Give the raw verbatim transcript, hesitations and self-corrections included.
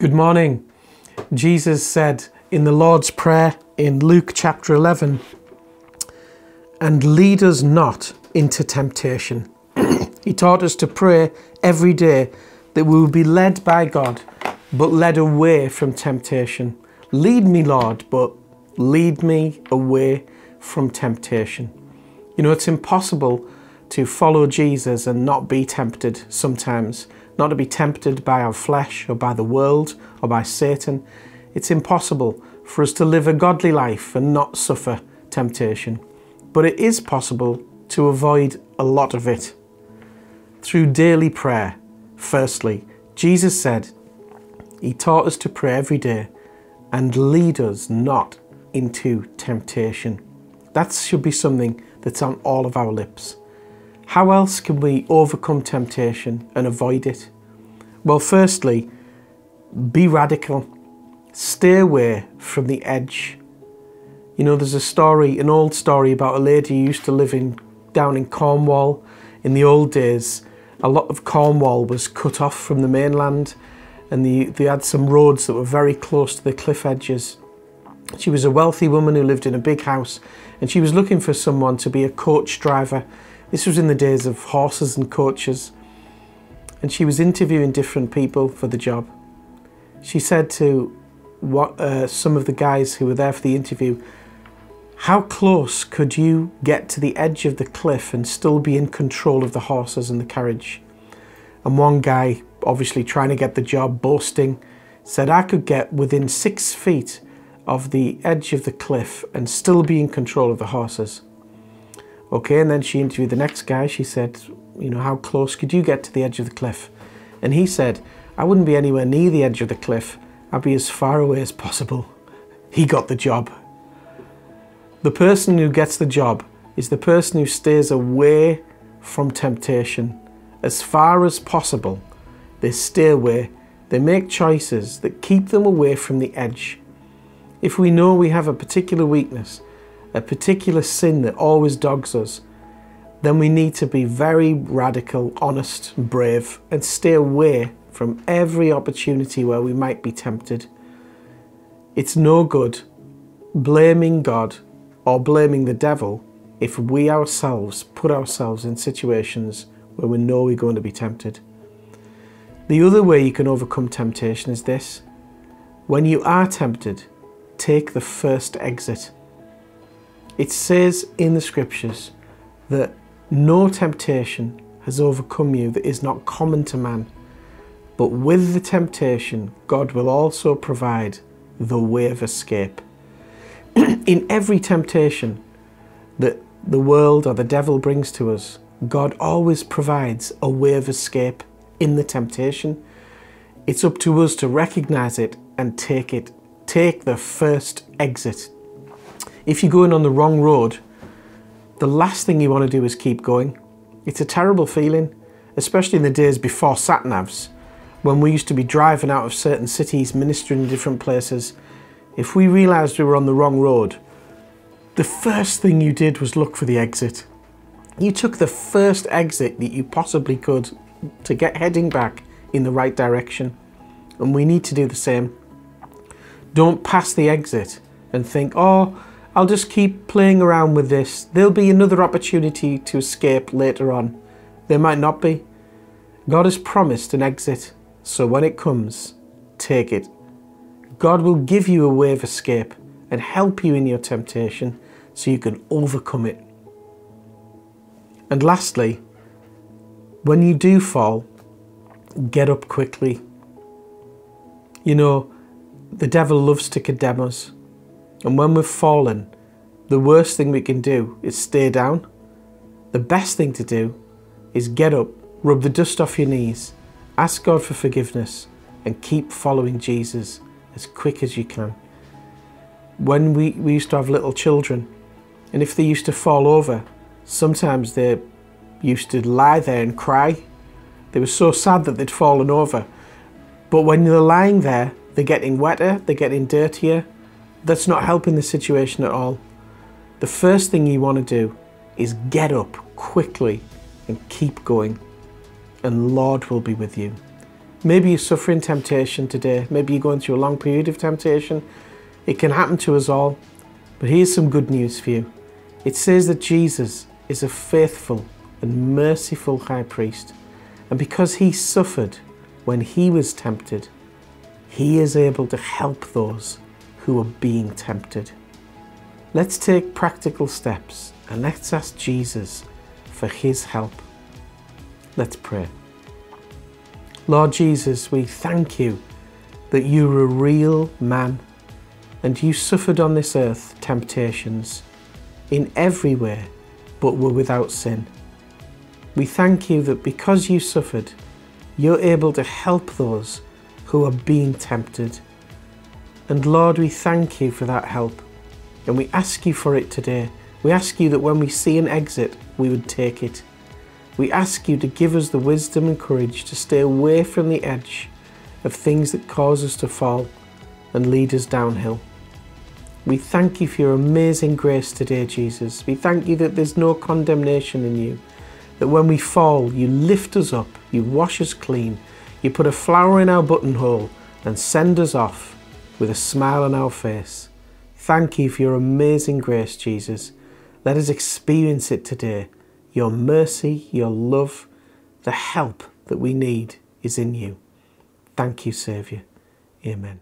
Good morning. Jesus said in the Lord's Prayer in Luke chapter eleven, "And lead us not into temptation." He taught us to pray every day that we will be led by God, but led away from temptation. Lead me, Lord, but lead me away from temptation. You know, it's impossible to follow Jesus and not be tempted sometimes. Not to be tempted by our flesh or by the world or by Satan. It's impossible for us to live a godly life and not suffer temptation. But it is possible to avoid a lot of it. Through daily prayer, firstly, Jesus said, he taught us to pray every day, and lead us not into temptation. That should be something that's on all of our lips. How else can we overcome temptation and avoid it? Well, firstly, be radical. Stay away from the edge. You know, there's a story, an old story about a lady who used to live in down in Cornwall. In the old days, a lot of Cornwall was cut off from the mainland, and the, they had some roads that were very close to the cliff edges. She was a wealthy woman who lived in a big house, and she was looking for someone to be a coach driver. This was in the days of horses and coaches, and she was interviewing different people for the job. She said to what, uh, some of the guys who were there for the interview, "How close could you get to the edge of the cliff and still be in control of the horses and the carriage?" And one guy, obviously trying to get the job, boasting, said, "I could get within six feet of the edge of the cliff and still be in control of the horses." Okay, and then she interviewed the next guy. She said, you know, "How close could you get to the edge of the cliff?" And he said, "I wouldn't be anywhere near the edge of the cliff. I'd be as far away as possible." He got the job. The person who gets the job is the person who stays away from temptation. As far as possible, they stay away. They make choices that keep them away from the edge. If we know we have a particular weakness, a particular sin that always dogs us, then we need to be very radical, honest, and brave, and stay away from every opportunity where we might be tempted. It's no good blaming God or blaming the devil if we ourselves put ourselves in situations where we know we're going to be tempted. The other way you can overcome temptation is this: when you are tempted, take the first exit. It says in the scriptures that no temptation has overcome you that is not common to man, but with the temptation, God will also provide the way of escape. In every temptation that the world or the devil brings to us, God always provides a way of escape in the temptation. It's up to us to recognize it and take it. Take the first exit. If you're going on the wrong road, the last thing you want to do is keep going. It's a terrible feeling, especially in the days before sat-navs, when we used to be driving out of certain cities, ministering in different places. If we realised we were on the wrong road, the first thing you did was look for the exit. You took the first exit that you possibly could to get heading back in the right direction. And we need to do the same. Don't pass the exit and think, "Oh, I'll just keep playing around with this. There'll be another opportunity to escape later on." There might not be. God has promised an exit, so when it comes, take it. God will give you a way of escape and help you in your temptation so you can overcome it. And lastly, when you do fall, get up quickly. You know, the devil loves to condemn us. And when we've fallen, the worst thing we can do is stay down. The best thing to do is get up, rub the dust off your knees, ask God for forgiveness, and keep following Jesus as quick as you can. When we, we used to have little children, and if they used to fall over, sometimes they used to lie there and cry. They were so sad that they'd fallen over. But when they're lying there, they're getting wetter, they're getting dirtier. That's not helping the situation at all. The first thing you want to do is get up quickly and keep going, and Lord will be with you. Maybe you're suffering temptation today. Maybe you're going through a long period of temptation. It can happen to us all. But here's some good news for you. It says that Jesus is a faithful and merciful high priest. And because he suffered when he was tempted, he is able to help those who are being tempted. Let's take practical steps and let's ask Jesus for his help. Let's pray. Lord Jesus, we thank you that you're a real man and you suffered on this earth temptations in every way, but were without sin. We thank you that because you suffered, you're able to help those who are being tempted. And Lord, we thank you for that help and we ask you for it today. We ask you that when we see an exit, we would take it. We ask you to give us the wisdom and courage to stay away from the edge of things that cause us to fall and lead us downhill. We thank you for your amazing grace today, Jesus. We thank you that there's no condemnation in you, that when we fall, you lift us up, you wash us clean, you put a flower in our buttonhole and send us off with a smile on our face. Thank you for your amazing grace, Jesus. Let us experience it today. Your mercy, your love, the help that we need is in you. Thank you, Saviour. Amen.